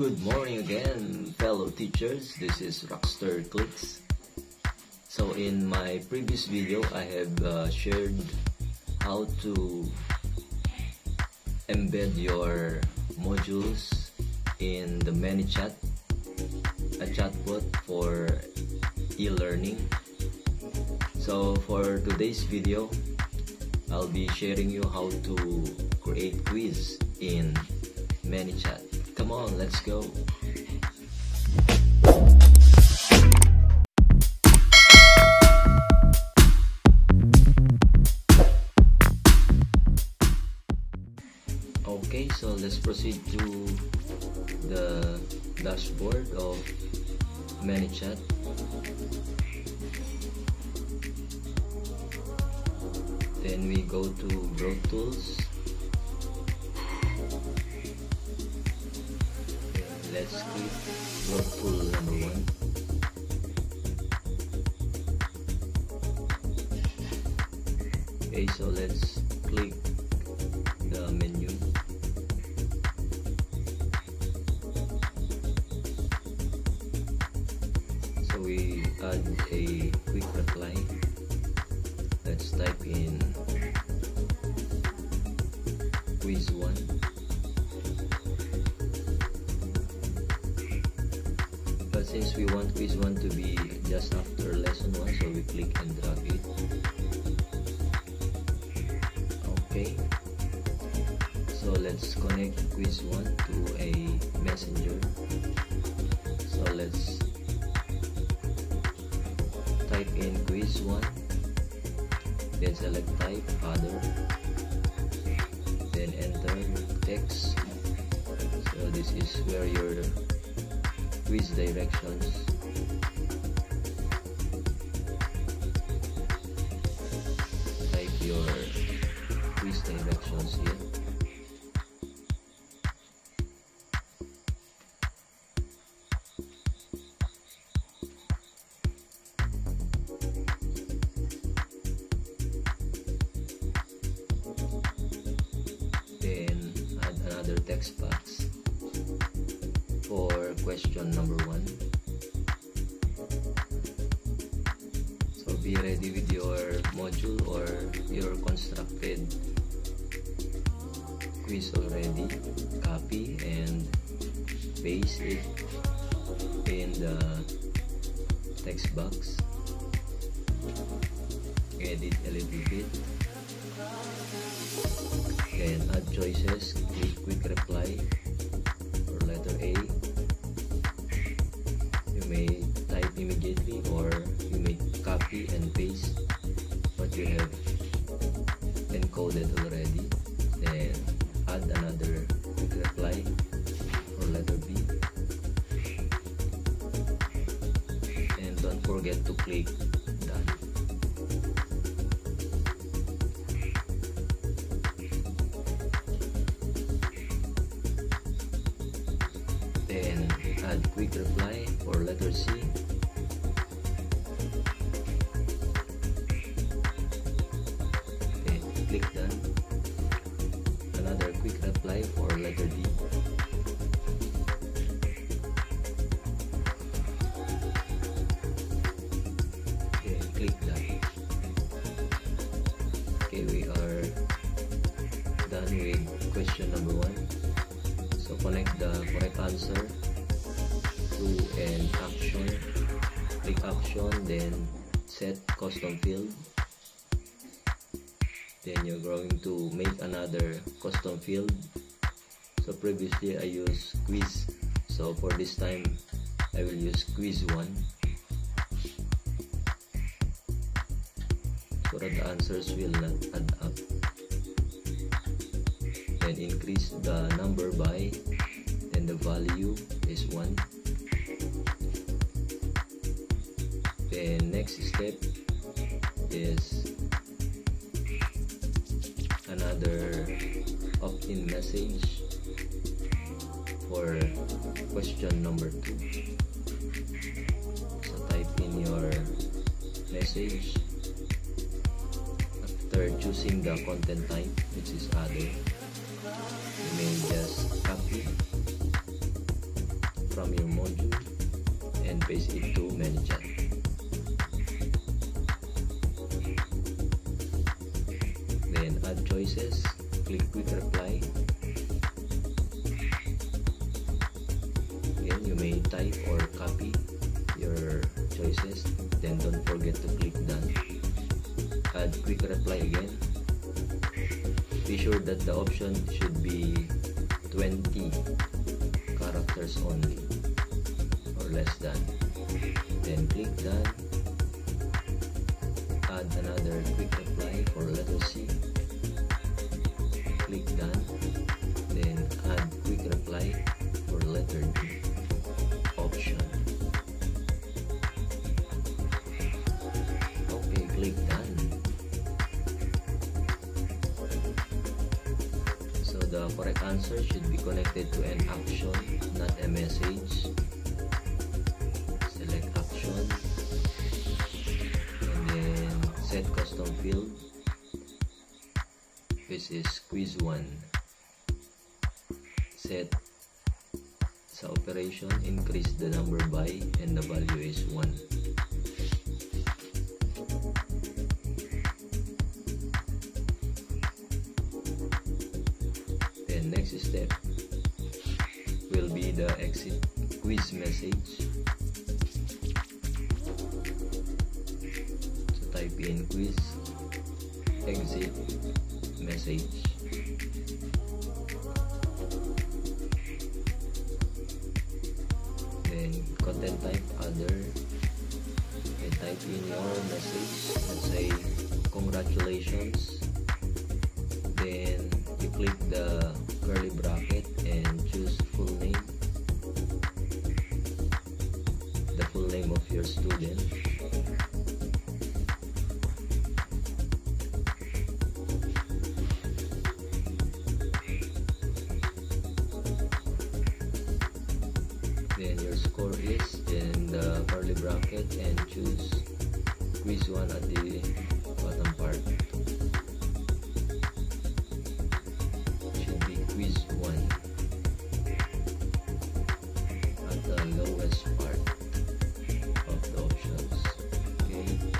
Good morning again, fellow teachers. This is Raqzter Clicks. So in my previous video, I have shared how to embed your modules in the ManyChat, a chatbot for e-learning. So for today's video, I'll be sharing you how to create quiz in ManyChat. Come on, let's go. Okay, so let's proceed to the dashboard of ManyChat. Then we go to Growth Tools. Let's click Growth Tool number 1. Okay, so let's click the menu. So we add a quick reply. Let's type in quiz 1. But since we want quiz 1 to be just after lesson 1, so we click and drag it. Okay, so let's connect quiz 1 to a messenger. So let's type in quiz 1, then select type other, then enter text. So this is where your quiz directions. Type your quiz directions here. Text box for question number 1. So be ready with your module or your constructed quiz already. Copy and paste it in the text box. Edit a little bit. Then add choices, click quick reply or letter A. You may type immediately or you may copy and paste what you have encoded already. Then add another quick reply or letter B. And don't forget to click done. Add quick reply for letter C. Okay, click done. Another quick reply for letter D. Okay, click done. Okay, we are done with question number 1. So connect the correct answer to an action. Click action, then set custom field. Then you're going to make another custom field. So previously I used quiz, so for this time I will use quiz 1, so that the answers will not add up. Then increase the number by, and the value is 1. Then next step is another opt-in message for question number 2. So type in your message after choosing the content type, which is other. You may just copy from your module and paste it to ManyChat. Then add choices, click quick reply. Again, you may type or copy your choices, then don't forget to click done. Add quick reply again. Be sure that the option should be 20 characters only or less than. Then click done. Add another quick reply for letter C. Click done. Then add quick reply for letter D option. Okay, click done. So the correct answer should be connected to an action, not a message. Select action and then set custom field. This is quiz 1. Set the operation, increase the number by, and the value is 1. Then next step will be the exit quiz message. So type in quiz exit message. Content type other, and type in your message. Let's say congratulations, then you click the curly bracket and choose full name, the full name of your student, then your score is in the curly bracket and choose quiz 1 at the bottom part. Should be quiz 1 at the lowest part of the options. Okay.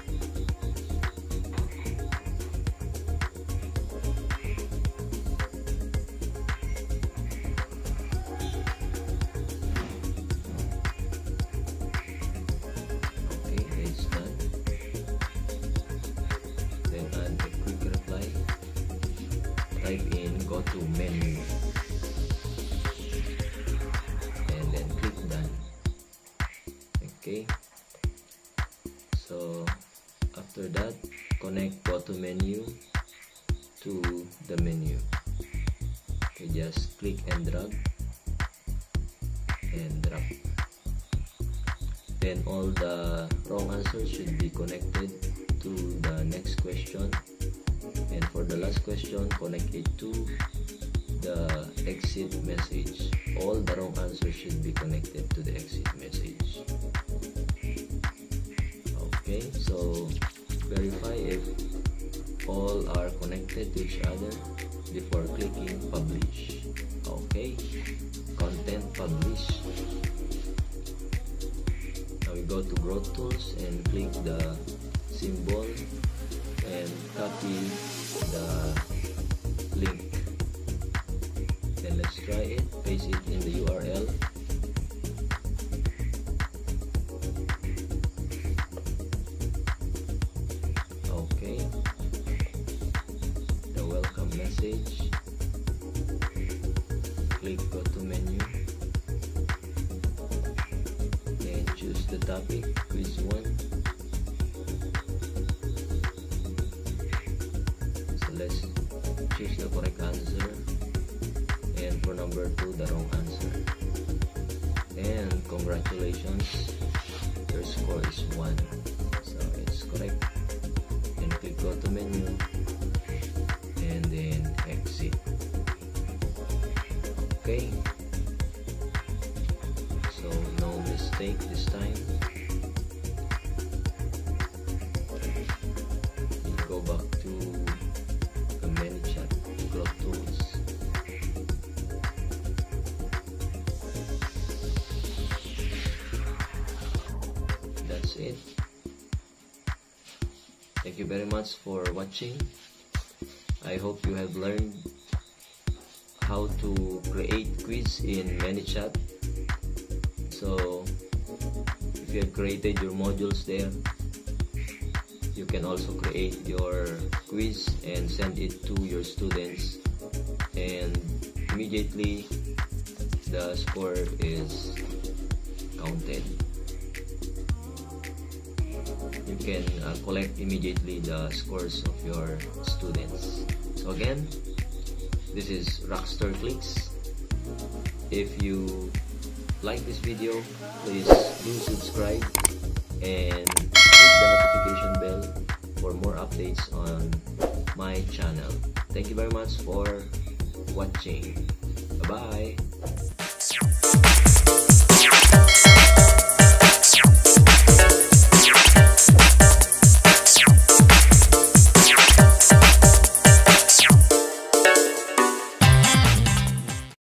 Type in go to menu and then click done. Okay, so after that, connect go to menu to the menu. Okay, just click and drag and drop. Then all the wrong answers should be connected to the next question. And for the last question, connect it to the exit message. All the wrong answers should be connected to the exit message. Okay, so verify if all are connected to each other before clicking publish. Okay, content publish. Now we go to growth tools and click the symbol and copy the link. Then let's try it. Paste it in the URL. Okay, the welcome message. Click go to menu, then choose the topic quiz 1. Let's choose the correct answer, and for number 2, the wrong answer. And congratulations, your score is 1, so it's correct. And click go to menu and then exit. Okay, so no mistake this time. You go back to ManyChat growth tools. it. Thank you very much for watching. I hope you have learned how to create quiz in ManyChat. So if you have created your modules there, you can also create your quiz and send it to your students, and immediately the score is counted. You can collect immediately the scores of your students. So again, this is Raqzter Clicks. If you like this video, please do subscribe and click the notification bell for more updates on my channel. Thank you very much for watching. Bye-bye.